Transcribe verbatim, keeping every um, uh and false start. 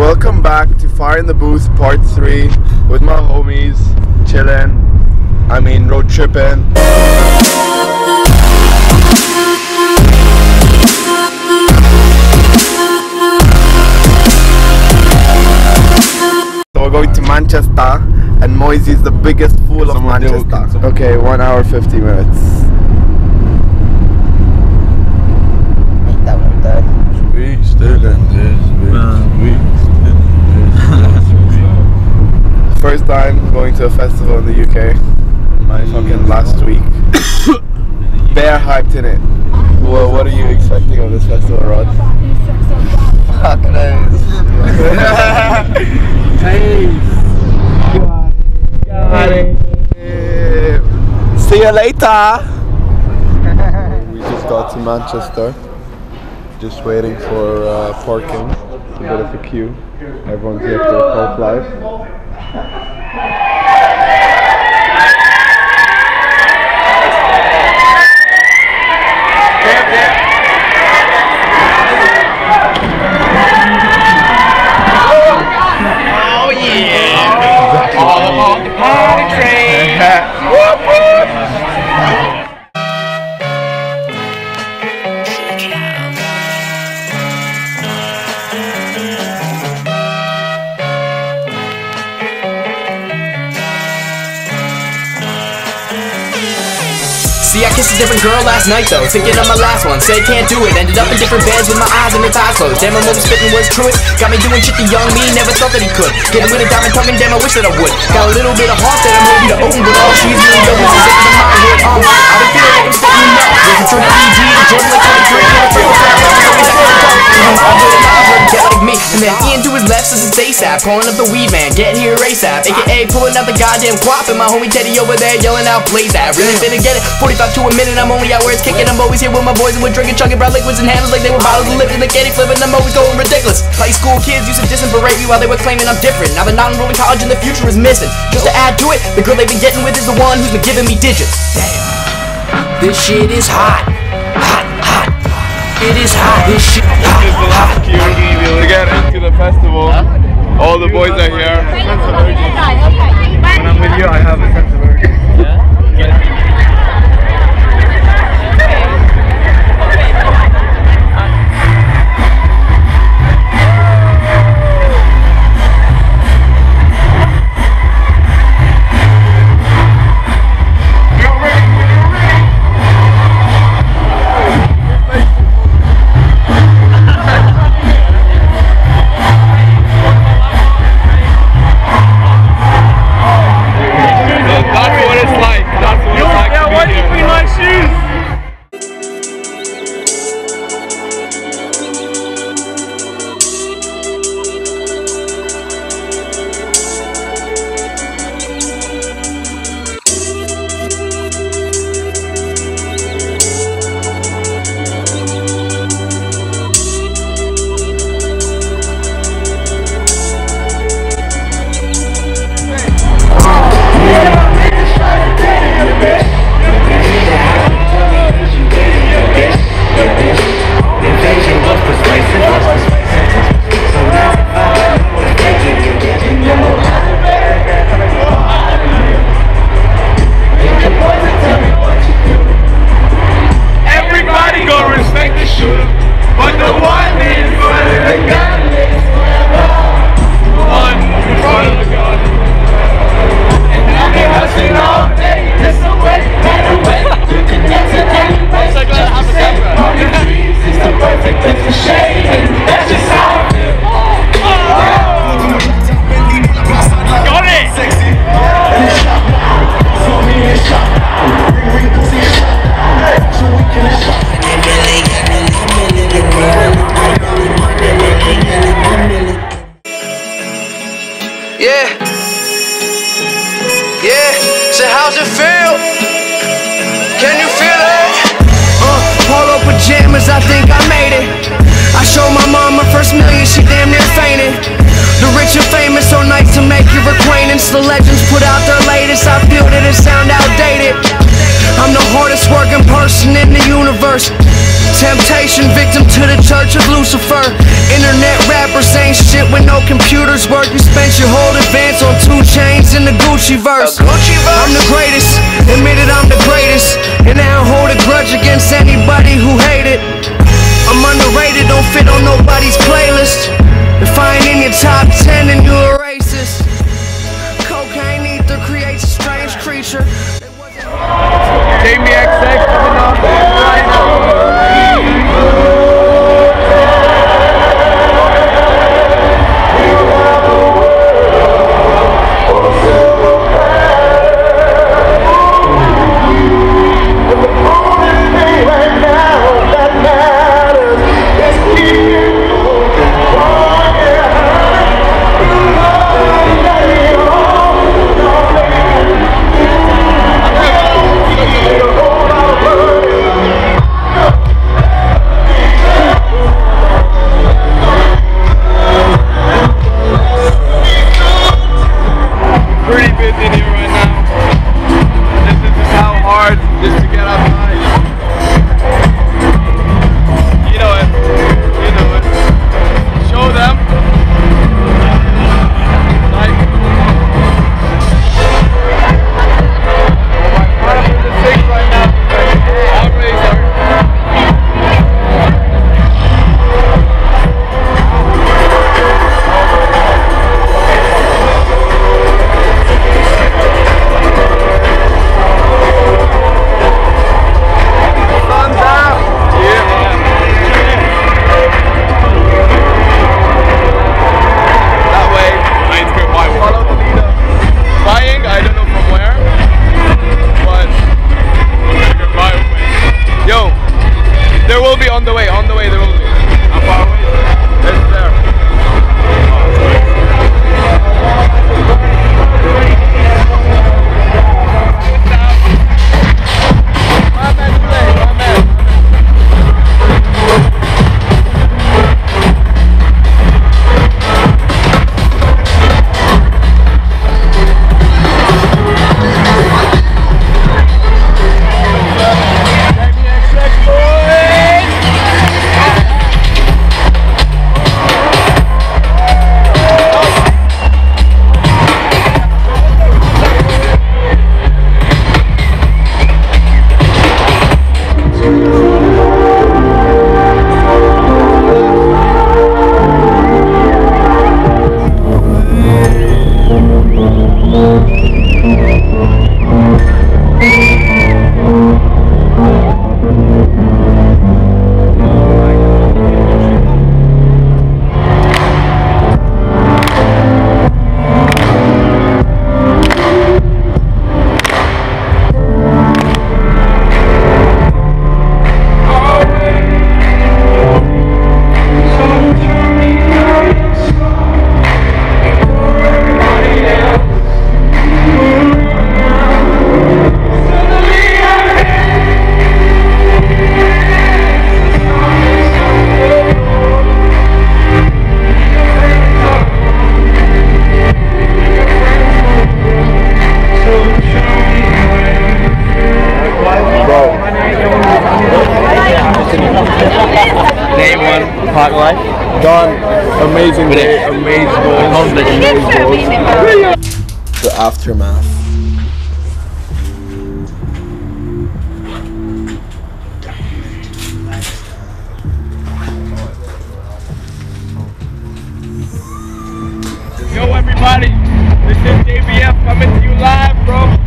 Welcome back to Fire in the Booth part three with my homies, chillin', I mean road trippin'. So we're going to Manchester and Moise is the biggest fool of someone Manchester. New, okay, one hour fifty minutes. First time going to a festival in the U K. My fucking last week. Bear hyped in it. Well, what are you expecting of this festival, Rod? Fuck knows. See you later. We just got to Manchester. Just waiting for uh, parking. It's a bit of a queue. Everyone's here for the park life. Oh yeah! All aboard the party train! Whoop whoop! See, I kissed a different girl last night though, thinking of my last one, said can't do it. Ended up in different beds with my eyes and its eyes closed. Damn, I know the spittin' was truest. Got me doing shit the young me never thought that he could. Get with a diamond tongue and damn, I wish that I would. Got a little bit of heart that I'm hoping to open, but all she's really doing is sick of my head on. I've been feeling like I'm spittin' up. Looking through the E G, the drum like twenty-three, and I feel fat. I'm really not a get like me. And then Ian to his left says it's ASAP. Pulling up the weed man, getting here ASAP. A K A pulling out the goddamn guap. And my homie Teddy over there yelling out, blaze that. Really finna get it. To a minute, I'm only out where it's kicking. I'm always here with my boys and we're drinking, chugging brown liquids and handles like they were bottles of liquor. They can't flip and I'm always going ridiculous. Like school kids used to diss and berate me while they were claiming I'm different. Now the non-enrollment college in the future is missing. Just to add to it, the girl they've been getting with is the one who's been giving me digits. Damn, this shit is hot, hot, hot. It is hot. This shit hot, is the last queue to get into the festival. All the boys are here. When I'm with you, I have a sense of urgency. I think I made it. I showed my mom my first million, she damn near fainted. The rich and famous, so nice to make your acquaintance. The legends put out their latest, I feel that it sound outdated. I'm the hardest working person in the universe. Temptation, victim to the church of Lucifer. Internet rappers ain't shit with no how computers work. You spent your whole advance on two chains in the Gucci verse. I'm the greatest, admit it, I'm the greatest. And I don't hold a grudge against anybody who hate it. I'm underrated, don't fit on nobody's playlist. If I ain't in your top ten, then you're a racist. Cocaine ether creates a strange creature. K M X X coming up right now. Amazing day, amazing goals, amazing goals. The aftermath. Yo everybody, this is J B F coming to you live, bro.